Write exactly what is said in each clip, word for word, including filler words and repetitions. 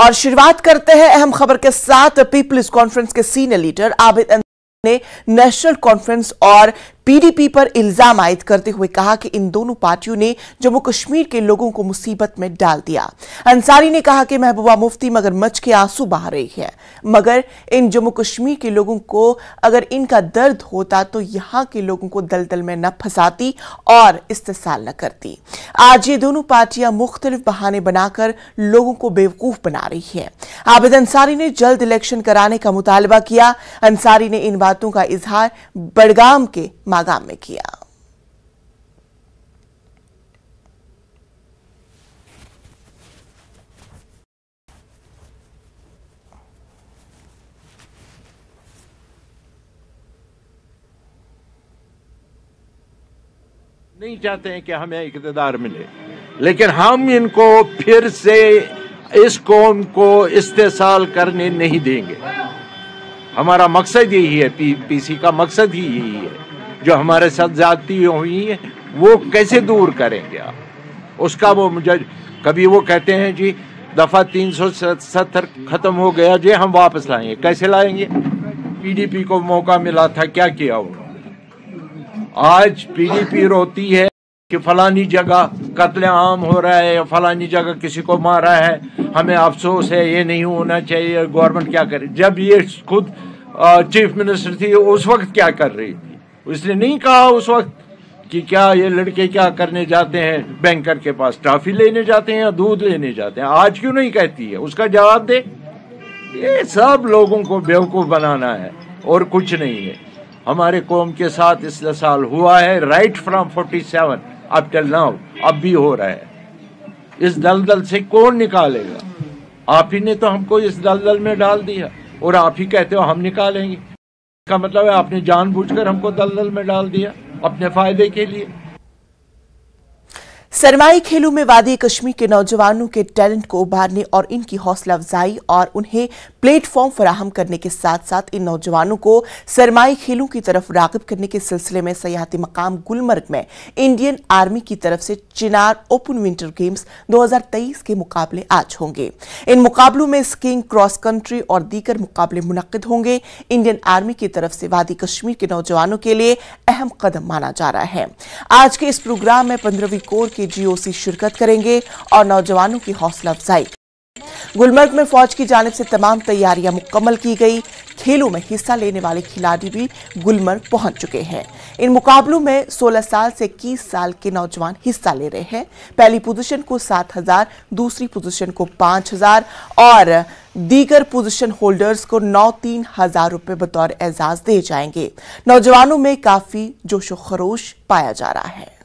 और शुरुआत करते हैं अहम खबर के साथ। पीपल्स कॉन्फ्रेंस के सीनियर लीडर आबिद अंसारी ने नेशनल कॉन्फ्रेंस और पीडीपी पर इल्जाम आयद करते हुए कहा कि इन दोनों पार्टियों ने जम्मू कश्मीर के लोगों को मुसीबत में डाल दिया। अंसारी ने कहा कि महबूबा मुफ्ती मगरमच्छ के आंसू बहा रही है, मगर इन जम्मू कश्मीर के लोगों को अगर इनका दर्द होता तो यहां के लोगों को दलदल में न फंसाती और इस्तेसाल न करती। आज ये दोनों पार्टियां मुख्तलिफ बहाने बनाकर लोगों को बेवकूफ बना रही है। आबिद अंसारी ने जल्द इलेक्शन कराने का मुतालबा किया। अंसारी ने इन बातों का इजहार बड़गाम के मागाम में किया। नहीं चाहते हैं कि हमें इक़्तिदार मिले, लेकिन हम इनको फिर से इस कौम को इस्तेसाल करने नहीं देंगे। हमारा मकसद यही है, पी, पीसी का मकसद ही यही है। जो हमारे साथ जाती हुई है वो कैसे दूर करेंगे आप, उसका वो मुझे कभी वो कहते हैं जी दफ़ा तीन सौ सत्तर ख़त्म हो गया जी, हम वापस लाएंगे। कैसे लाएंगे? पीडीपी को मौका मिला था, क्या किया उन्होंने? आज पीडीपी रोती है कि फलानी जगह कत्लेआम हो रहा है, फलानी जगह किसी को मारा है, हमें अफसोस है, ये नहीं होना चाहिए, गवर्नमेंट क्या करे। जब ये खुद चीफ मिनिस्टर थी उस वक्त क्या कर रही थी? उसने नहीं कहा उस वक्त कि क्या ये लड़के क्या करने जाते हैं, बैंकर के पास टॉफी लेने जाते हैं या दूध लेने जाते हैं। आज क्यों नहीं कहती है? उसका जवाब दे। ये सब लोगों को बेवकूफ़ बनाना है और कुछ नहीं है। हमारे कौम के साथ इसलिए साल हुआ है, राइट फ्रॉम फोर्टी सेवन अब टिल नाउ, अब भी हो रहा है। इस दलदल से कौन निकालेगा? आप ही ने तो हमको इस दलदल में डाल दिया और आप ही कहते हो हम निकालेंगे। इसका मतलब है आपने जानबूझकर हमको दलदल में डाल दिया अपने फायदे के लिए। सरमाई खेलों में वादी कश्मीर के नौजवानों के टैलेंट को उभारने और इनकी हौसला अफजाई और उन्हें प्लेटफॉर्म फराहम करने के साथ साथ इन नौजवानों को सरमाई खेलों की तरफ राग़िब करने के सिलसिले में सयाहती मकाम गुलमर्ग में इंडियन आर्मी की तरफ से चिनार ओपन विंटर गेम्स दो हज़ार तेईस के मुकाबले आज होंगे। इन मुकाबलों में स्कीइंग, क्रॉस कंट्री और दीगर मुकाबले मुनक़िद होंगे। इंडियन आर्मी की तरफ से वादी कश्मीर के नौजवानों के लिए अहम कदम माना जा रहा है। आज के इस प्रोग्राम में पंद्रहवीं कोर जीओसी शिरकत करेंगे और नौजवानों की हौसला अफजाई। गुलमर्ग में फौज की जानिब से तमाम तैयारियां मुकम्मल की गई। खेलों में हिस्सा लेने वाले खिलाड़ी भी गुलमर्ग पहुंच चुके हैं। इन मुकाबलों में सोलह साल से इक्कीस साल के नौजवान हिस्सा ले रहे हैं। पहली पोजीशन को सात हज़ार, दूसरी पोजीशन को पाँच हज़ार और दीगर पोजीशन होल्डर्स को नौ तीन हजार रुपये बतौर एजाज दिए जाएंगे। नौजवानों में काफी जोशो खरोश पाया जा रहा है।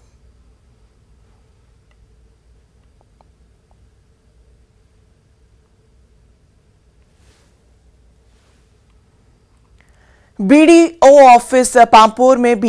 बीडीओ ऑफिस पांपोर में भी